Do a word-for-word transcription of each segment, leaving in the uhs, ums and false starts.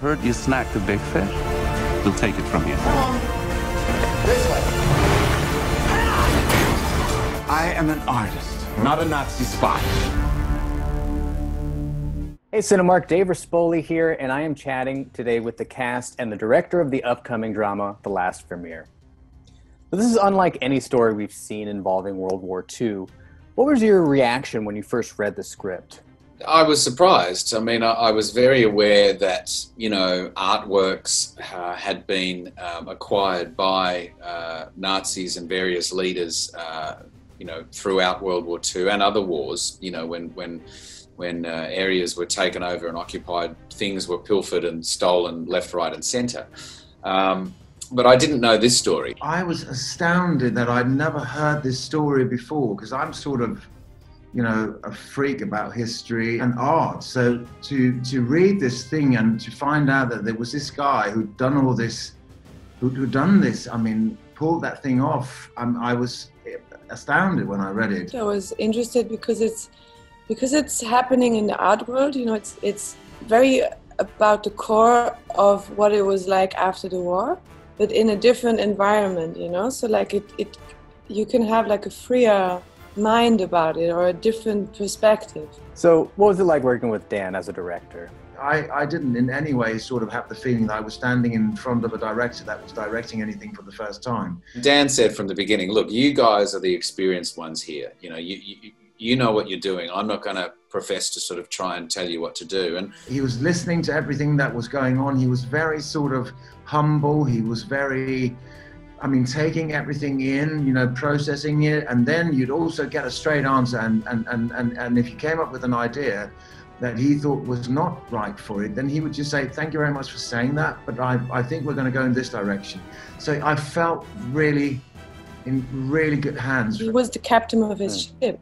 Heard you snagged a big fish. We'll take it from you. Come on. This way. I am an artist, not a Nazi spy. Hey, Cinemark, Dave Rispoli here, and I am chatting today with the cast and the director of the upcoming drama, The Last Vermeer. This is unlike any story we've seen involving World War Two. What was your reaction when you first read the script? I was surprised. I mean, I, I was very aware that, you know, artworks uh, had been um, acquired by uh, Nazis and various leaders, uh, you know, throughout World War Two and other wars, you know, when, when when uh, areas were taken over and occupied, things were pilfered and stolen left, right and centre. Um, but I didn't know this story. I was astounded that I'd never heard this story before, because I'm sort of, you know, a freak about history and art. So to, to read this thing and to find out that there was this guy who'd done all this, who'd, who'd done this, I mean, pulled that thing off, um, I was astounded when I read it. I was interested because it's, Because it's happening in the art world, you know, it's it's very about the core of what it was like after the war, but in a different environment, you know. So like it, it you can have like a freer mind about it or a different perspective. So what was it like working with Dan as a director? I, I didn't in any way sort of have the feeling that I was standing in front of a director that was directing anything for the first time. Dan said from the beginning, look, you guys are the experienced ones here, you know, you, you You know what you're doing. I'm not going to profess to sort of try and tell you what to do. And he was listening to everything that was going on. He was very sort of humble. He was very, I mean, taking everything in, you know, processing it. And then you'd also get a straight answer. And, and, and, and, and if you came up with an idea that he thought was not right for it, then he would just say, thank you very much for saying that, but I, I think we're going to go in this direction. So I felt really in really good hands. He was the captain of his ship.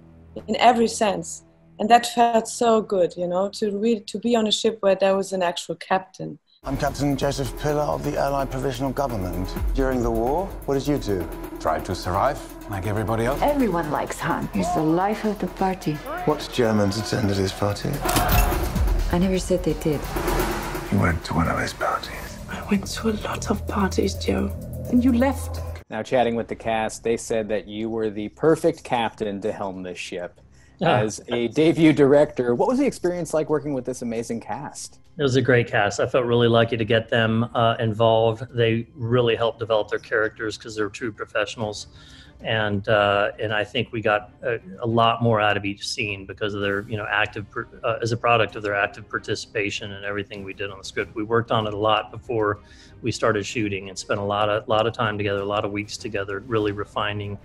In every sense, and that felt so good, you know, to read, to be on a ship where there was an actual captain. I'm Captain Joseph Piller of the Allied Provisional Government. During the war, what did you do? Tried to survive, like everybody else. Everyone likes Hans. He's the life of the party. What Germans attended his party? I never said they did. You went to one of his parties. I went to a lot of parties, Joe. And you left. Now, chatting with the cast, they said that you were the perfect captain to helm this ship. Yeah. As a debut director, what was the experience like working with this amazing cast? It was a great cast. I felt really lucky to get them uh, involved. They really helped develop their characters because they're true professionals. And uh, and I think we got a, a lot more out of each scene because of their, you know, active, uh, as a product of their active participation and everything we did on the script. We worked on it a lot before we started shooting and spent a lot of, lot of time together, a lot of weeks together, really refining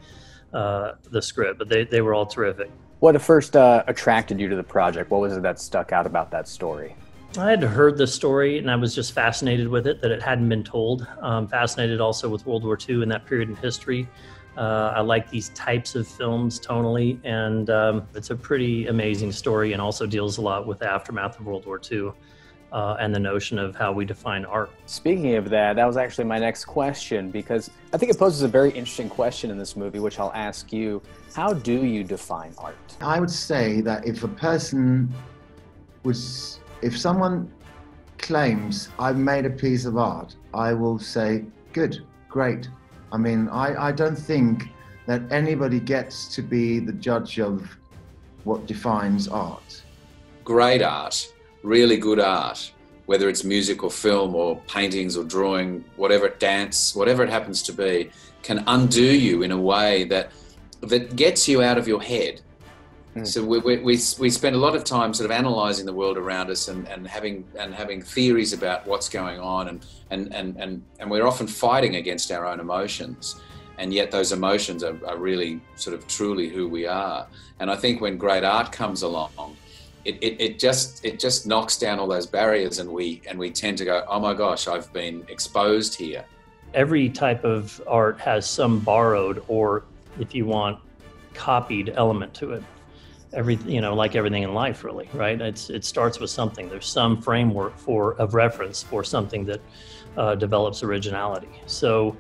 uh, the script. But they, they were all terrific. What first uh, attracted you to the project? What was it that stuck out about that story? I had heard the story and I was just fascinated with it, that it hadn't been told. Um, fascinated also with World War Two and that period in history. Uh, I like these types of films tonally, and um, it's a pretty amazing story, and also deals a lot with the aftermath of World War Two uh, and the notion of how we define art. Speaking of that, that was actually my next question, because I think it poses a very interesting question in this movie, which I'll ask you. How do you define art? I would say that if a person was, if someone claims I've made a piece of art, I will say, good, great. I mean, I, I don't think that anybody gets to be the judge of what defines art. Great art, really good art, whether it's music or film or paintings or drawing, whatever, dance, whatever it happens to be, can undo you in a way that, that gets you out of your head. Mm. So we, we, we, we spend a lot of time sort of analysing the world around us and, and, having, and having theories about what's going on, and, and, and, and, and we're often fighting against our own emotions, and yet those emotions are, are really sort of truly who we are. And I think when great art comes along, it, it, it, just, it just knocks down all those barriers, and we, and we tend to go, oh my gosh, I've been exposed here. Every type of art has some borrowed or, if you want, copied element to it. Every, you know, like everything in life, really, right? It's, it starts with something. There's some framework for of reference for something that uh, develops originality. So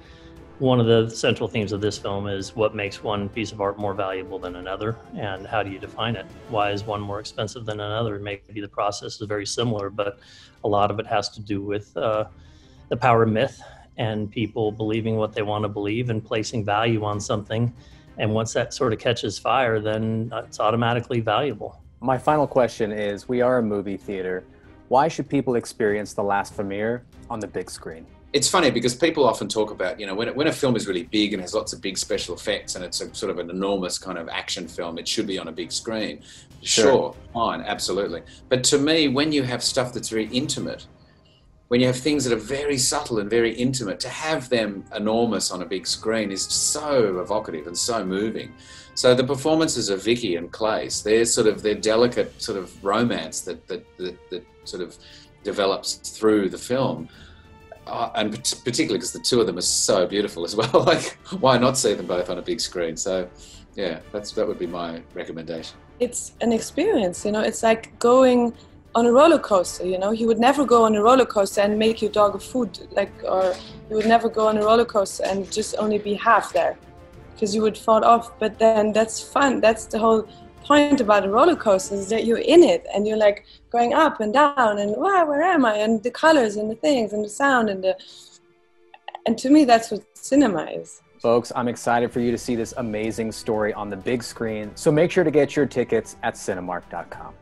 one of the central themes of this film is what makes one piece of art more valuable than another, and how do you define it? Why is one more expensive than another? Maybe the process is very similar, but a lot of it has to do with uh, the power of myth and people believing what they want to believe and placing value on something. And once that sort of catches fire, then it's automatically valuable. My final question is, we are a movie theater. Why should people experience The Last Vermeer on the big screen? It's funny because people often talk about, you know, when, it, when a film is really big and has lots of big special effects and it's a sort of an enormous kind of action film, it should be on a big screen. Sure, sure, fine, absolutely. But to me, when you have stuff that's very intimate, when you have things that are very subtle and very intimate, to have them enormous on a big screen is so evocative and so moving. So the performances of Vicky and Claes, they're sort of their delicate sort of romance that, that, that, that sort of develops through the film. Uh, and particularly because the two of them are so beautiful as well. Like, why not see them both on a big screen? So, yeah, that's that would be my recommendation. It's an experience, you know. It's like going on a roller coaster, you know. You would never go on a roller coaster and make your dog a food, like, or you would never go on a roller coaster and just only be half there, because you would fall off. But then that's fun. That's the whole point about a roller coaster, is that you're in it and you're like going up and down and wow, where am I, and the colors and the things and the sound and the and to me that's what cinema is. Folks, I'm excited for you to see this amazing story on the big screen, so make sure to get your tickets at Cinemark dot com.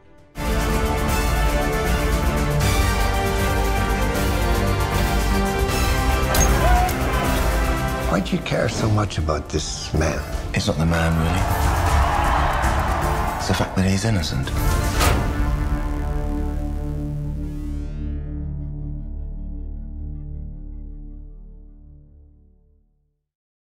Why do you care so much about this man? It's not the man, really. It's the fact that he's innocent.